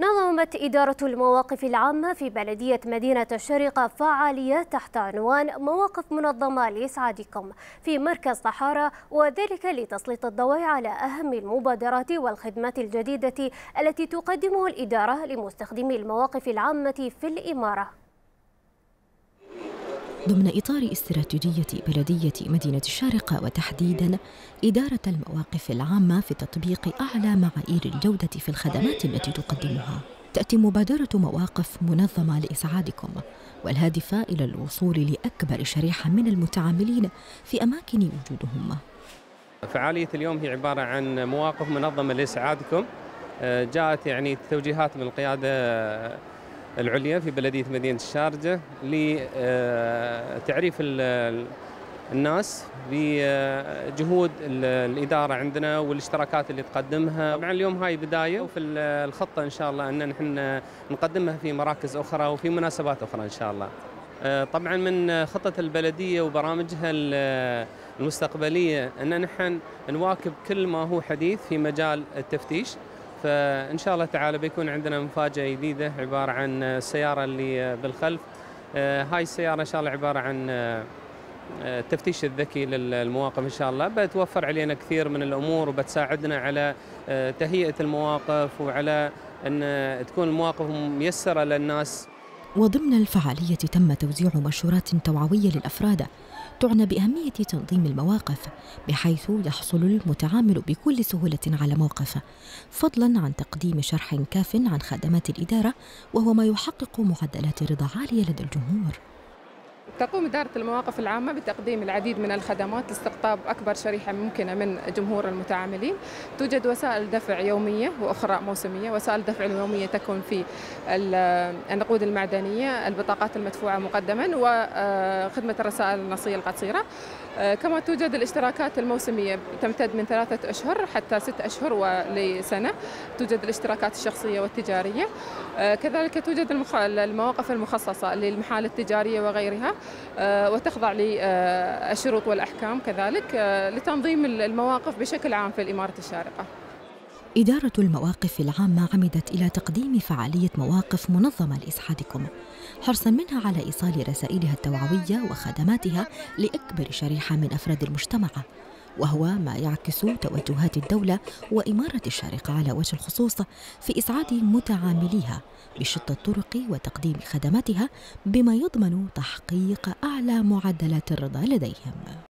نظمت إدارة المواقف العامة في بلدية مدينة الشارقة فعاليات تحت عنوان مواقف منظمة لإسعادكم في مركز صحارى، وذلك لتسليط الضوء على أهم المبادرات والخدمات الجديدة التي تقدمها الإدارة لمستخدمي المواقف العامة في الإمارة. ضمن إطار استراتيجية بلدية مدينة الشارقة وتحديداً إدارة المواقف العامة في تطبيق أعلى معايير الجودة في الخدمات التي تقدمها، تأتي مبادرة مواقف منظمة لإسعادكم، والهادفة إلى الوصول لأكبر شريحة من المتعاملين في أماكن وجودهم. فعالية اليوم هي عبارة عن مواقف منظمة لإسعادكم، جاءت توجيهات من القيادة العليا في بلدية مدينة الشارقة لتعريف الناس بجهود الإدارة عندنا والاشتراكات اللي تقدمها. طبعا اليوم هاي بداية، وفي الخطة إن شاء الله أن نحن نقدمها في مراكز أخرى وفي مناسبات أخرى إن شاء الله. طبعا من خطة البلدية وبرامجها المستقبلية أن نحن نواكب كل ما هو حديث في مجال التفتيش، فإن شاء الله تعالى بيكون عندنا مفاجأة جديدة عبارة عن السيارة اللي بالخلف. هاي السيارة إن شاء الله عبارة عن التفتيش الذكي للمواقف إن شاء الله، بتوفر علينا كثير من الأمور وبتساعدنا على تهيئة المواقف وعلى أن تكون المواقف ميسرة للناس. وضمن الفعالية تم توزيع منشورات توعوية للأفراد تعنى بأهمية تنظيم المواقف، بحيث يحصل المتعامل بكل سهولة على موقفه، فضلا عن تقديم شرح كاف عن خدمات الإدارة، وهو ما يحقق معدلات رضا عالية لدى الجمهور. تقوم إدارة المواقف العامة بتقديم العديد من الخدمات لاستقطاب أكبر شريحة ممكنة من جمهور المتعاملين. توجد وسائل دفع يومية وأخرى موسمية. وسائل الدفع اليومية تكون في النقود المعدنية، البطاقات المدفوعة مقدما، وخدمة الرسائل النصية القصيرة. كما توجد الاشتراكات الموسمية تمتد من 3 أشهر حتى 6 أشهر ولسنة. توجد الاشتراكات الشخصية والتجارية. كذلك توجد المواقف المخصصة للمحال التجارية وغيرها، وتخضع للشروط والأحكام كذلك لتنظيم المواقف بشكل عام في الإمارة الشارقة. إدارة المواقف العامة عمدت إلى تقديم فعالية مواقف منظمة لإسعادكم، حرصا منها على إيصال رسائلها التوعوية وخدماتها لأكبر شريحة من أفراد المجتمع، وهو ما يعكس توجهات الدولة وإمارة الشارقة على وجه الخصوص في إسعاد متعامليها بشتى الطرق وتقديم خدماتها، بما يضمن تحقيق أعلى معدلات الرضا لديهم.